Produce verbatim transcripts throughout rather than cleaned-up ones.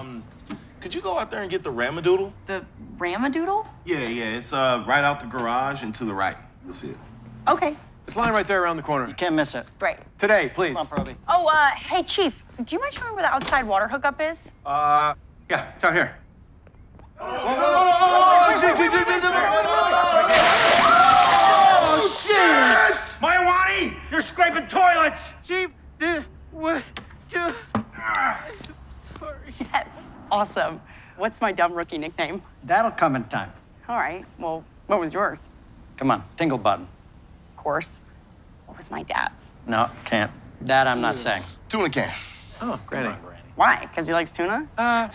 Um, could you go out there and get the Ram-a-doodle? The Ram-a-doodle? Yeah, yeah. It's uh right out the garage and to the right. You'll see it. Okay. It's lying right there around the corner. You can't miss it. Right. Today, please. Come on, Proby. Oh, uh, hey, Chief. Do you mind showing me where the outside water hookup is? Uh, yeah. It's out here. Oh, oh, oh, oh, oh, shit! Maiwani, you're scraping toilets! Chief, the, what, the... I'm sorry. Yes, awesome. What's my dumb rookie nickname? That'll come in time. All right, well, what was yours? Come on, Tingle Button. Of course. What was my dad's? No, can't. That I'm not saying. Tuna can. Oh, Granny. Why? Because he likes tuna? Uh,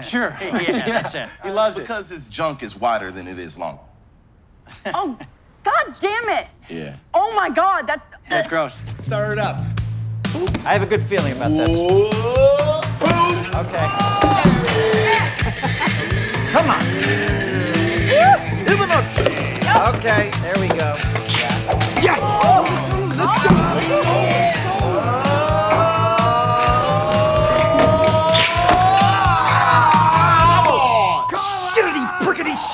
sure. yeah, yeah, that's it. He loves it. Because his junk is wider than it is long. Oh, god damn it! Yeah. Oh my god, that... That's gross. Stir it up. Ooh. I have a good feeling about this. Whoa. Boom. Okay. Oh. Come on. Nope. Okay, there we go. Yeah. Yes! Oh. Let's go! Oh.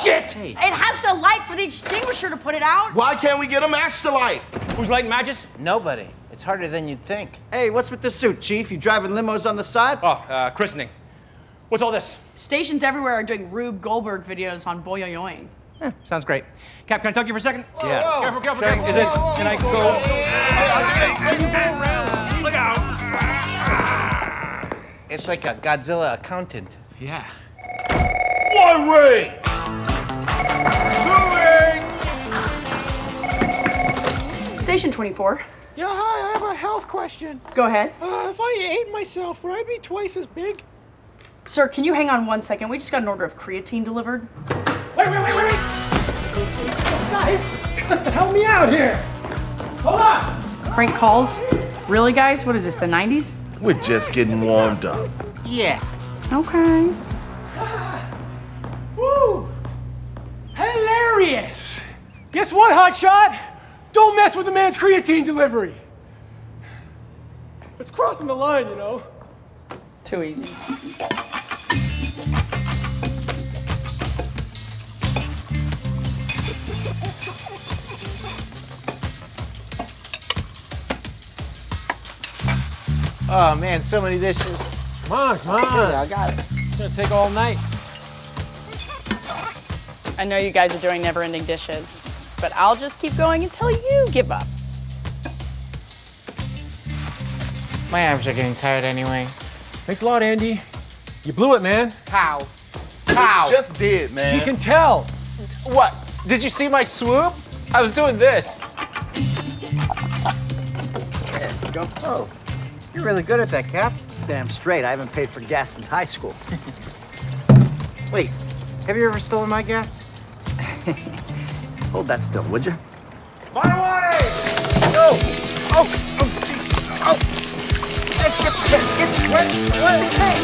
Shit! It has to light for the extinguisher to put it out. Why can't we get a match to light? Who's lighting matches? Nobody. It's harder than you'd think. Hey, what's with the suit, Chief? You driving limos on the side? Oh, uh, christening. What's all this? Stations everywhere are doing Rube Goldberg videos on boyoyoing. Eh, sounds great. Cap, can I talk to you for a second? Whoa, yeah. Whoa. Careful, careful, careful. Is it? Can I go? Yeah. Look out! It's like a Godzilla accountant. Yeah. One way. Station twenty-four. Yeah, hi, I have a health question. Go ahead. Uh, if I ate myself, would I be twice as big? Sir, can you hang on one second? We just got an order of creatine delivered. Wait, wait, wait, wait, wait! Guys, help me out here! Hold on! Prank calls? Really, guys? What is this, the nineties? We're just getting warmed up. Yeah. Okay. Ah. Woo! Hilarious! Guess what, hotshot? Don't mess with the man's creatine delivery. It's crossing the line, you know. Too easy. Oh man, so many dishes. Come on, come on. Yeah, I got it. It's gonna take all night. I know you guys are doing never-ending dishes, but I'll just keep going until you give up. My arms are getting tired anyway. Thanks a lot, Andy. You blew it, man. How? How? You just did, man. She can tell. What? Did you see my swoop? I was doing this. There you go. Oh, you're really good at that, Cap. Damn straight. I haven't paid for gas since high school. Wait, have you ever stolen my gas? Hold that still, would you? Maiwani! Go! Oh! Oh! Oh! Oh! Hey, get, get, get, wait, wait, hey!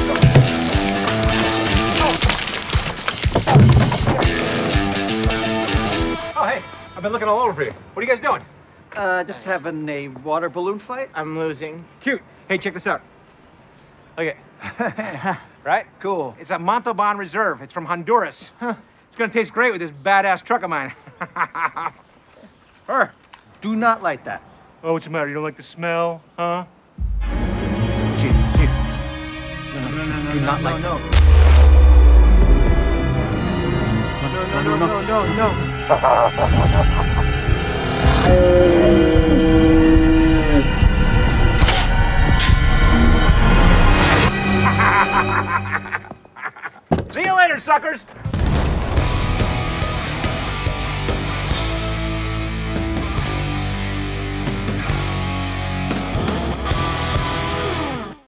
Oh. Oh, hey, I've been looking all over for you. What are you guys doing? Uh, just having a water balloon fight. I'm losing. Cute. Hey, check this out. Okay. Right? Cool. It's at Montalban Reserve. It's from Honduras. Huh. It's gonna taste great with this badass truck of mine. Her. Do not like that. Oh, what's the matter? You don't like the smell, huh? Chief, Chief. No, no, no, no, do not like that. No, no, no, no, no, no. See you later, suckers.